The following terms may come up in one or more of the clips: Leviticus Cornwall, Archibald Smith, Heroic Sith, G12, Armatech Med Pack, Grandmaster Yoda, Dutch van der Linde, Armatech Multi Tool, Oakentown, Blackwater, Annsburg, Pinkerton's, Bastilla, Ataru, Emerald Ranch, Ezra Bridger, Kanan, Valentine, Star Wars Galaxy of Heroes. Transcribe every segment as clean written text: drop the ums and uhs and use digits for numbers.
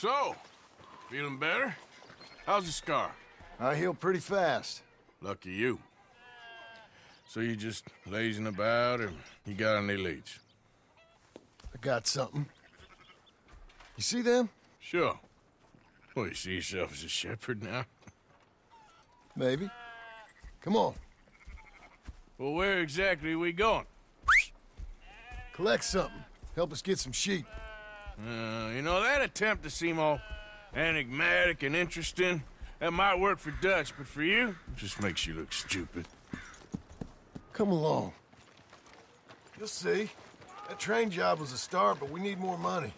So, feeling better? How's the scar? I heal pretty fast. Lucky you. So you just lazing about, or you got any leads? I got something. You see them? Sure. Well, you see yourself as a shepherd now? Maybe. Come on. Well, where exactly are we going? Collect something. Help us get some sheep. You know, that attempt to seem all enigmatic and interesting, that might work for Dutch, but for you, it just makes you look stupid. Come along. You'll see. That train job was a start, but we need more money.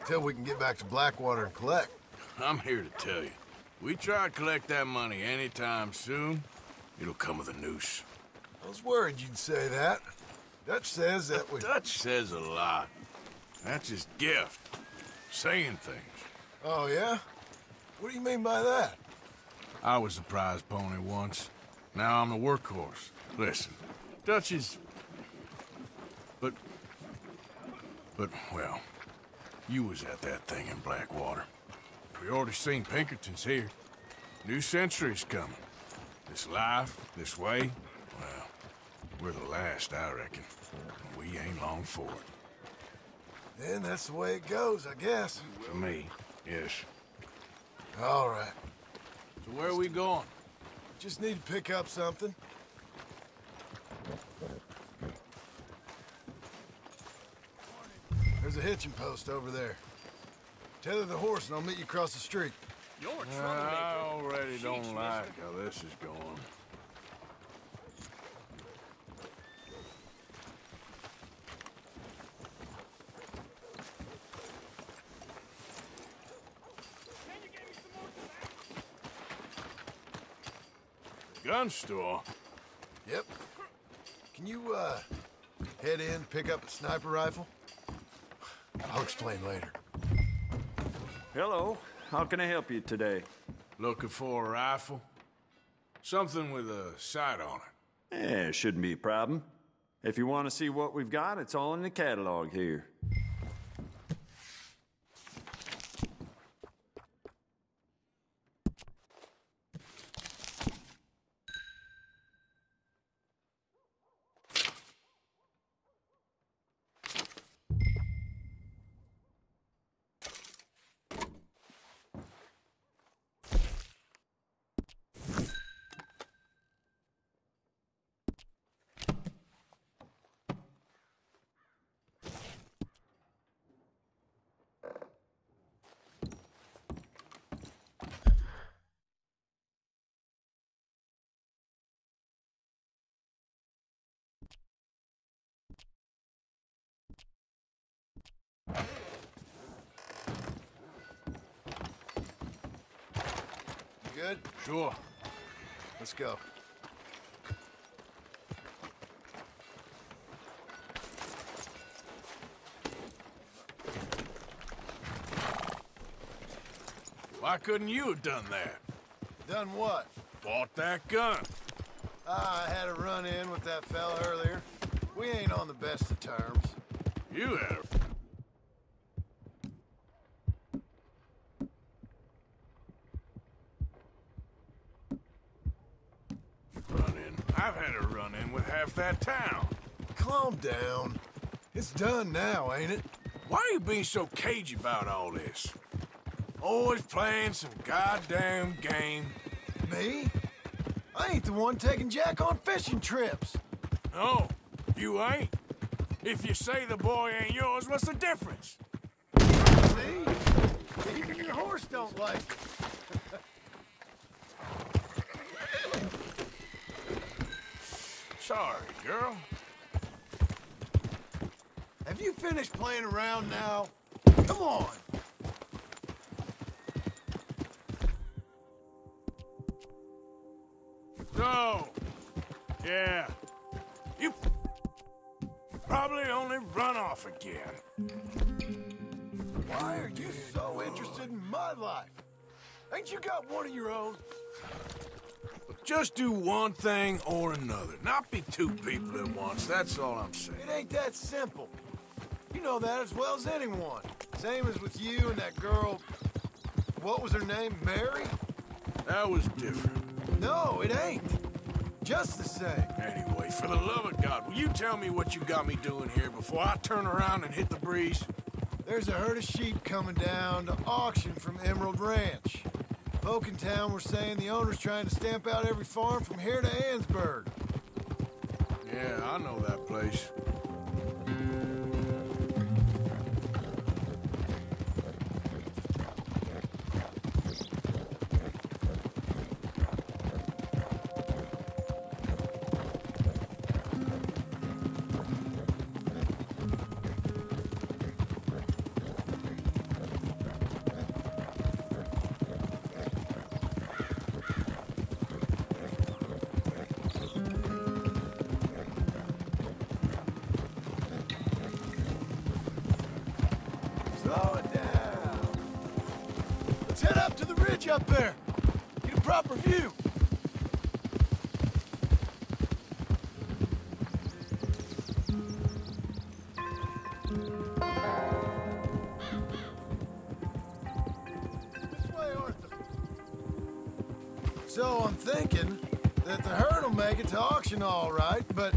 Until we can get back to Blackwater and collect. I'm here to tell you. We try to collect that money anytime soon, it'll come with a noose. I was worried you'd say that. Dutch says that we... Dutch says a lot. That's his gift. Saying things. Oh, yeah? What do you mean by that? I was the prize pony once. Now I'm the workhorse. Listen, Dutch is... But, well, you was at that thing in Blackwater. We already seen Pinkerton's here. New century's coming. This life, this way, well, we're the last, I reckon. We ain't long for it. Then that's the way it goes, I guess. For me, yes. All right. So where are we going? Just need to pick up something. There's a hitching post over there. Tether the horse and I'll meet you across the street. You're a troublemaker. I already don't like how this is going. Gun store? Yep. Can you, head in, pick up a sniper rifle? I'll explain later. Hello. How can I help you today? Looking for a rifle? Something with a sight on it. Eh, shouldn't be a problem. If you want to see what we've got, it's all in the catalog here. Good? Sure. Let's go. Why couldn't you have done that? Done what? Bought that gun. I had a run-in with that fella earlier. We ain't on the best of terms. You had a... I've had a run-in with half that town. Calm down. It's done now, ain't it? Why are you being so cagey about all this? Always playing some goddamn game. Me? I ain't the one taking Jack on fishing trips. No, you ain't. If you say the boy ain't yours, what's the difference? See? Even your horse don't like it. Sorry, girl. Have you finished playing around now? Come on! So, yeah. You probably only run off again. Why are you so interested in my life? Ain't you got one of your own? Just do one thing or another. Not be two people at once, that's all I'm saying. It ain't that simple. You know that as well as anyone. Same as with you and that girl. What was her name? Mary? That was different. No, it ain't. Just the same. Anyway, for the love of God, will you tell me what you got me doing here before I turn around and hit the breeze? There's a herd of sheep coming down to auction from Emerald Ranch. Oakentown were saying the owner's trying to stamp out every farm from here to Annsburg. Yeah, I know that place. Up there. Get a proper view. This way, Arthur. So I'm thinking that the herd will make it to auction all right, but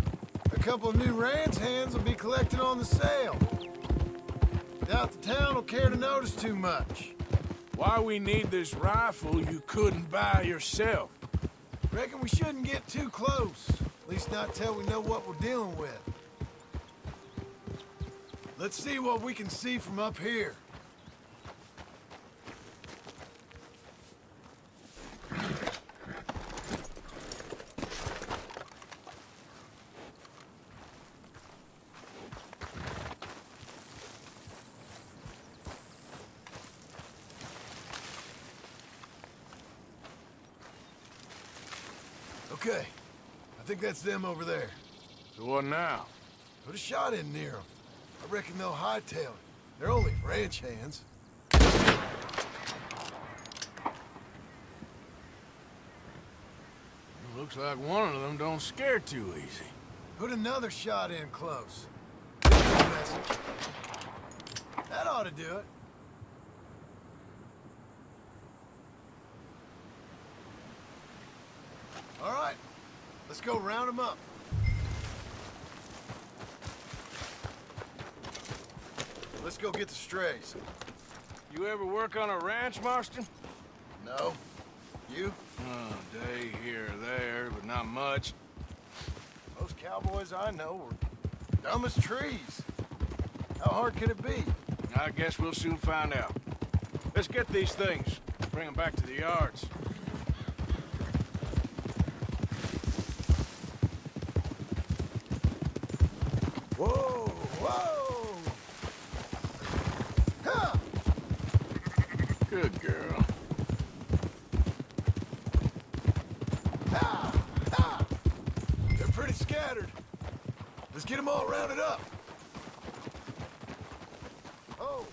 a couple of new ranch hands will be collected on the sale. Doubt the town will care to notice too much. Why we need this rifle you couldn't buy yourself? Reckon we shouldn't get too close. At least not till we know what we're dealing with. Let's see what we can see from up here. Okay, I think that's them over there. So what now? Put a shot in near them. I reckon they'll hightail it. They're only ranch hands. It looks like one of them don't scare too easy. Put another shot in close. That ought to do it. All right, let's go round them up. Let's go get the strays. You ever work on a ranch, Marston? No. You? Oh, day here or there, but not much. Most cowboys I know are dumb as trees. How hard could it be? I guess we'll soon find out. Let's get these things, bring them back to the yards. Good girl. Ah, ah. They're pretty scattered. Let's get them all rounded up. Oh.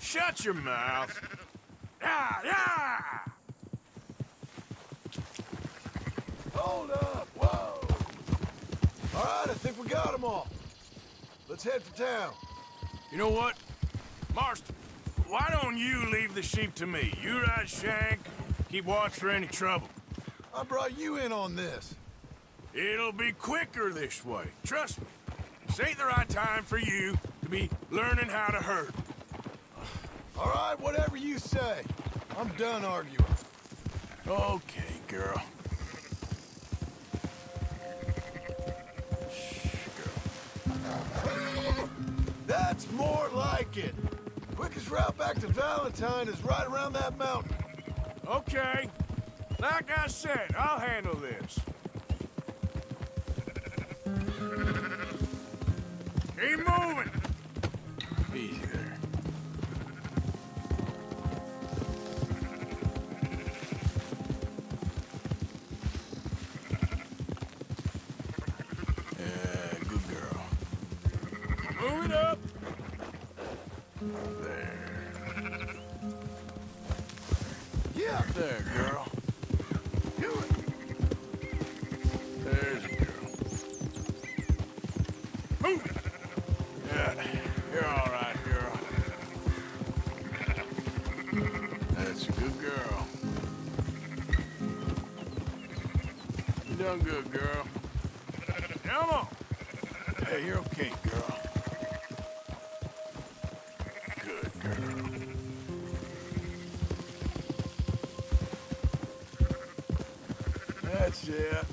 Shut your mouth. Ah, ah! Hold up, whoa! All right, I think we got them all. Let's head for town. You know what? Marston, why don't you leave the sheep to me? You ride Shank, keep watch for any trouble. I brought you in on this. It'll be quicker this way, trust me. This ain't the right time for you to be learning how to herd. All right, whatever you say. I'm done arguing. Okay, girl. Shh, girl. That's more like it. Quickest route back to Valentine is right around that mountain. Okay. Like I said, I'll handle this. Keep moving. Easy there. There. Get up there, girl. Do it. There's a girl. Move it. Yeah, you're all right, girl. That's a good girl. You done good, girl. Come on. Hey, you're okay, girl. Good girl. That's it.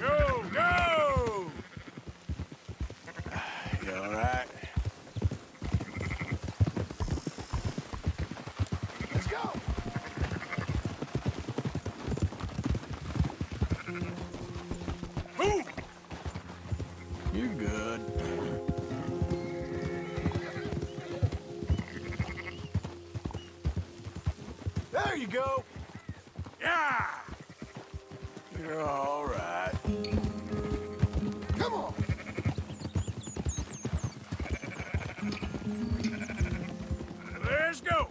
Go, go! You all right? Let's go! Move! You're good. There you go! Yeah! You're all right. Come on! Let's go!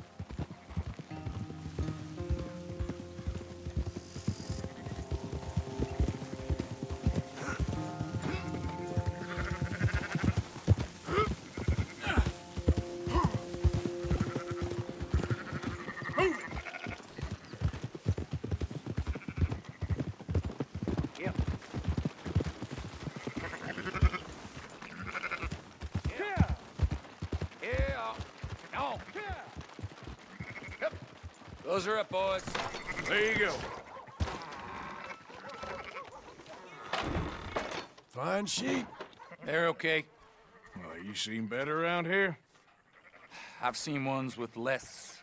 Those are up, boys. There you go. Fine sheep. They're okay. Well, you seen better around here? I've seen ones with less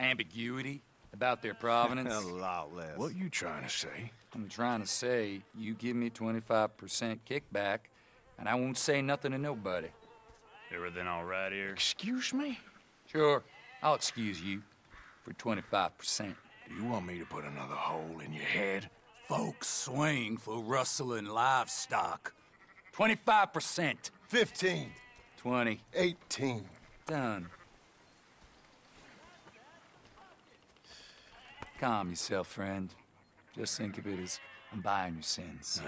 ambiguity about their provenance. A lot less. What you trying to say? I'm trying to say you give me 25% kickback, and I won't say nothing to nobody. Everything all right here? Excuse me? Sure. I'll excuse you. For 25%. Do you want me to put another hole in your head? Folks swing for rustling livestock. 25%. 15. 20. 18. Done. Calm yourself, friend. Just think of it as I'm buying your sins.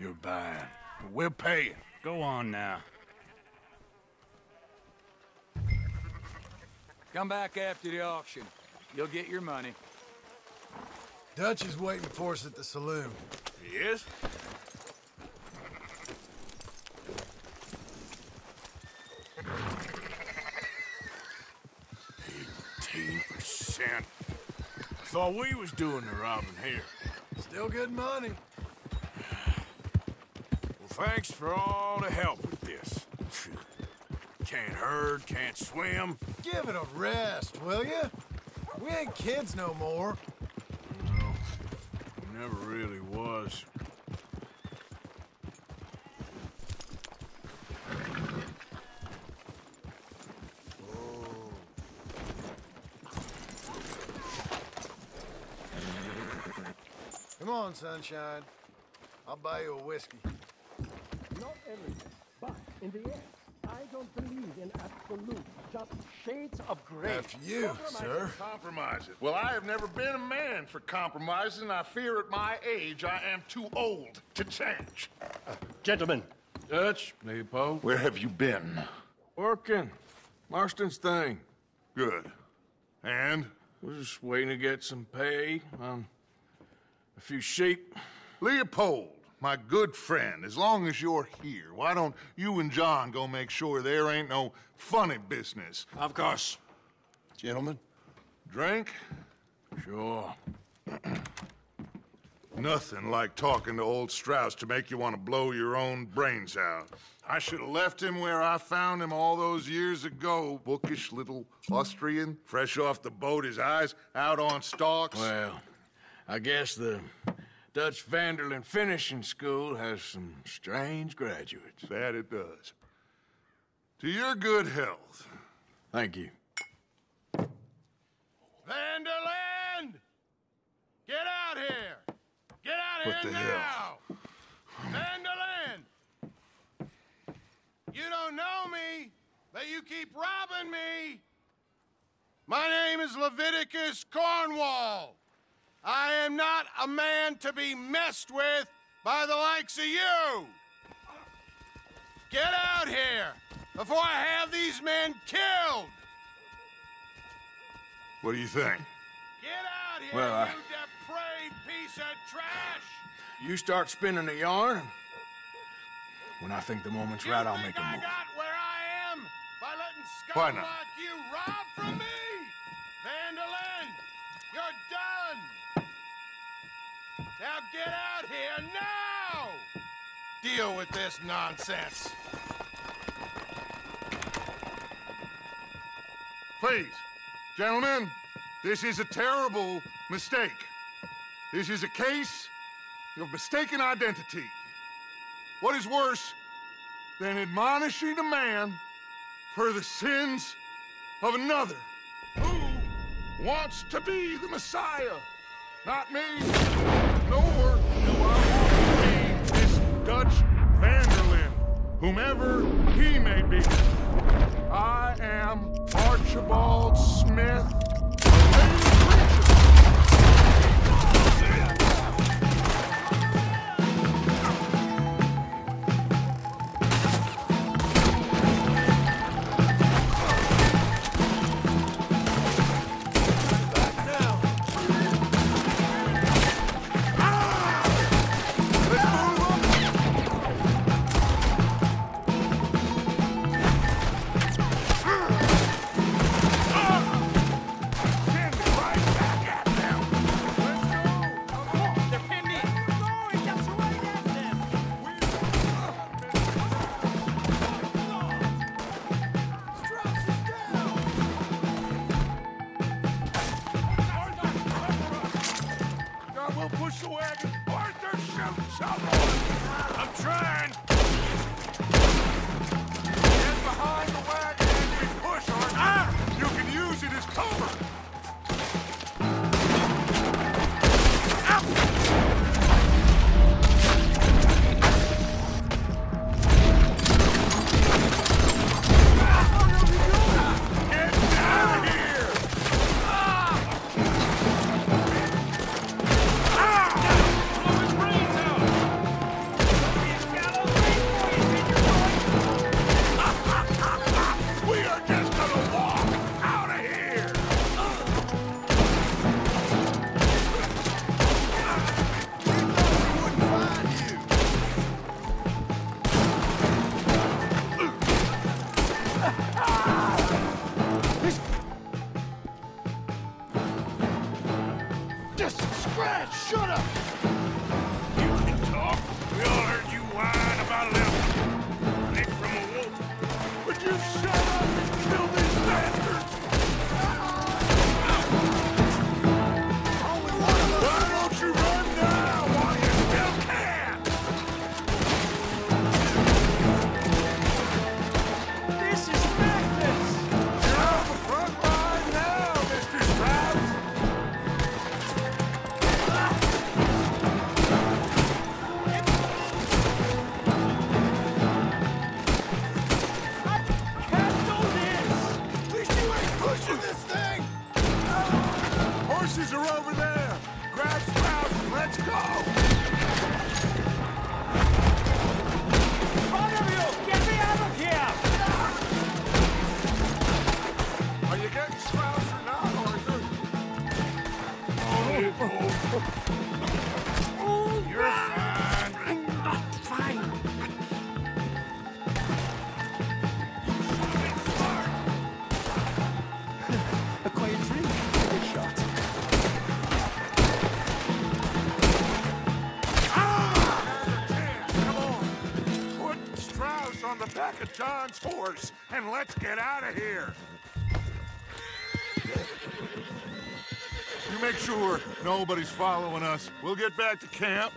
You're buying. But we're paying. Go on now. Come back after the auction. You'll get your money. Dutch is waiting for us at the saloon. He is? $18%. I thought we was doing the robbing here. Still good money. Well, thanks for all the help with this. Can't herd, can't swim. Give it a rest, will you? We ain't kids no more. No, we never really was. Come on, sunshine. I'll buy you a whiskey. Not everything, but in the end, I don't believe in absolute, just shades of gray. After you, sir. Compromise it. Well, I have never been a man for compromising. I fear at my age I am too old to change. Gentlemen. Dutch. Leopold. Where have you been? Working. Marston's thing. Good. And? We're just waiting to get some pay. A few sheep. Leopold. My good friend, as long as you're here, why don't you and John go make sure there ain't no funny business? Of course. Gentlemen? Drink? Sure. Nothing like talking to old Strauss to make you want to blow your own brains out. I should have left him where I found him all those years ago. Bookish little Austrian, fresh off the boat, his eyes out on stalks. Well, I guess the Dutch van der Linde Finishing School has some strange graduates. That it does. To your good health. Thank you. Van der Linde! Get out here! Get out here what the now! Hell? Van der Linde! You don't know me, that you keep robbing me. My name is Leviticus Cornwall. I am not a man to be messed with by the likes of you. Get out here before I have these men killed. What do you think? Get out here, well, you depraved piece of trash! You start spinning the yarn, and when I think the moment's right, I'll make a move. Got where I am by letting scum like you rob from me? Van der Linde, you're done! Now get out here now! Deal with this nonsense. Please, gentlemen, this is a terrible mistake. This is a case of mistaken identity. What is worse than admonishing a man for the sins of another? Who wants to be the Messiah? Not me, nor do I want to be this Dutch van der Linde, whomever he may be. I am Archibald Smith. John's horse, and let's get out of here. You make sure nobody's following us. We'll get back to camp.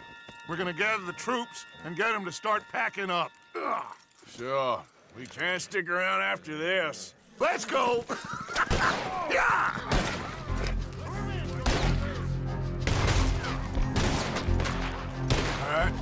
We're gonna gather the troops and get them to start packing up. Ugh. Sure, we can't stick around after this. Let's go! Yeah! All right.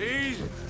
Easy.